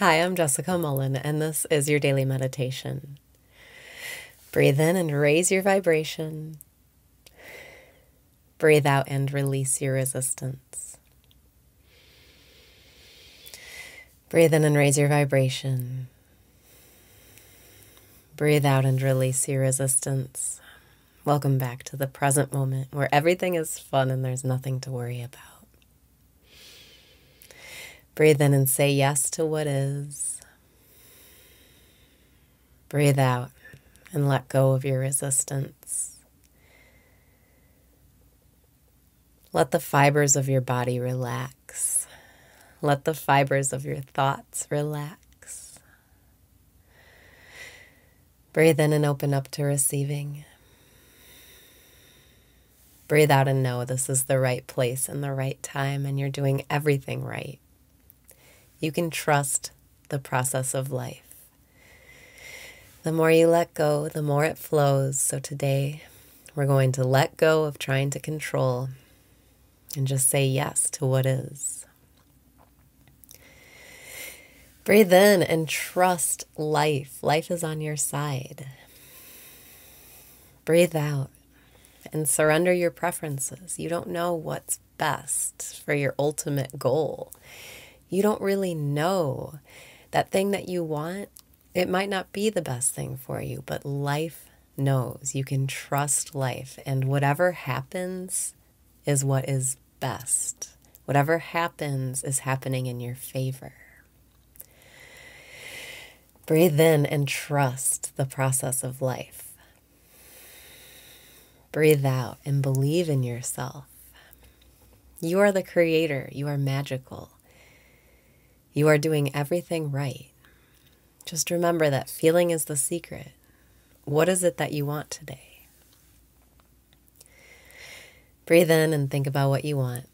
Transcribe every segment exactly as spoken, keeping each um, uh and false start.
Hi, I'm Jessica Mullen, and this is your daily meditation. Breathe in and raise your vibration. Breathe out and release your resistance. Breathe in and raise your vibration. Breathe out and release your resistance. Welcome back to the present moment where everything is fun and there's nothing to worry about. Breathe in and say yes to what is. Breathe out and let go of your resistance. Let the fibers of your body relax. Let the fibers of your thoughts relax. Breathe in and open up to receiving. Breathe out and know this is the right place and the right time, and you're doing everything right. You can trust the process of life. The more you let go, the more it flows. So today, we're going to let go of trying to control and just say yes to what is. Breathe in and trust life. Life is on your side. Breathe out and surrender your preferences. You don't know what's best for your ultimate goal. You don't really know that thing that you want. It might not be the best thing for you, but life knows. You can trust life, and whatever happens is what is best. Whatever happens is happening in your favor. Breathe in and trust the process of life. Breathe out and believe in yourself. You are the creator. You are magical. You are doing everything right. Just remember that feeling is the secret. What is it that you want today? Breathe in and think about what you want.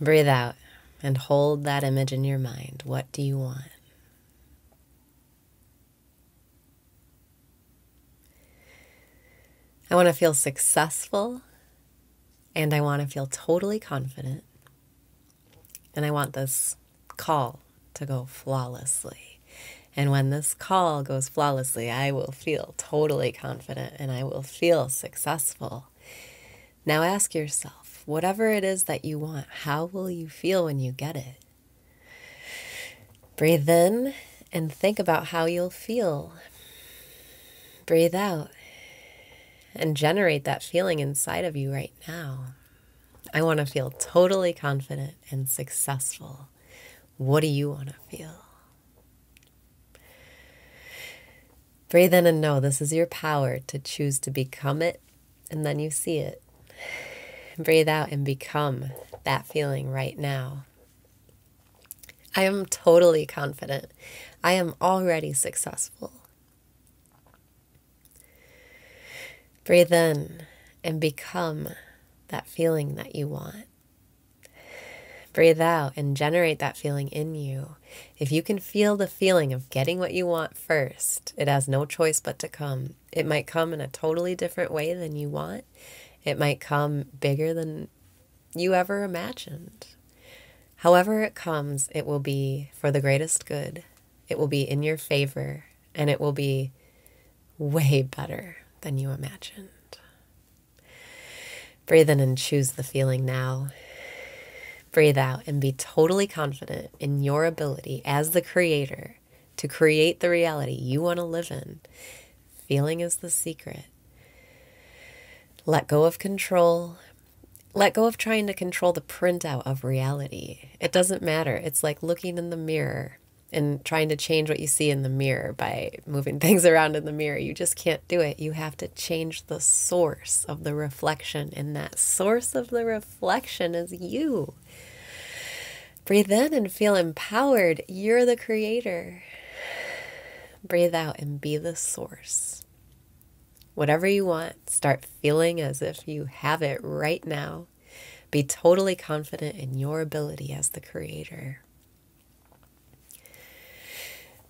Breathe out and hold that image in your mind. What do you want? I want to feel successful, and I want to feel totally confident. And I want this call to go flawlessly. And when this call goes flawlessly, I will feel totally confident and I will feel successful. Now ask yourself, whatever it is that you want, how will you feel when you get it? Breathe in and think about how you'll feel. Breathe out and generate that feeling inside of you right now. I want to feel totally confident and successful. What do you want to feel? Breathe in and know this is your power to choose to become it, and then you see it. Breathe out and become that feeling right now. I am totally confident. I am already successful. Breathe in and become that feeling that you want. Breathe out and generate that feeling in you. If you can feel the feeling of getting what you want first, it has no choice but to come. It might come in a totally different way than you want. It might come bigger than you ever imagined. However it comes, it will be for the greatest good. It will be in your favor, and it will be way better than you imagined. Breathe in and choose the feeling now. Breathe out and be totally confident in your ability as the creator to create the reality you want to live in. Feeling is the secret. Let go of control. Let go of trying to control the printout of reality. It doesn't matter. It's like looking in the mirror and trying to change what you see in the mirror by moving things around in the mirror. You just can't do it. You have to change the source of the reflection, and that source of the reflection is you. Breathe in and feel empowered. You're the creator. Breathe out and be the source. Whatever you want, start feeling as if you have it right now. Be totally confident in your ability as the creator.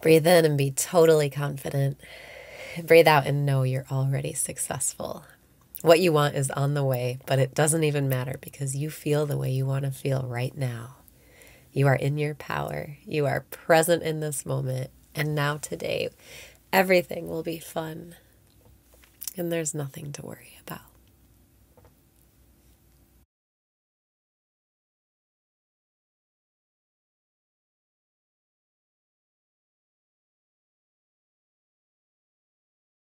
Breathe in and be totally confident. Breathe out and know you're already successful. What you want is on the way, but it doesn't even matter because you feel the way you want to feel right now. You are in your power. You are present in this moment. And now today, everything will be fun. And there's nothing to worry about.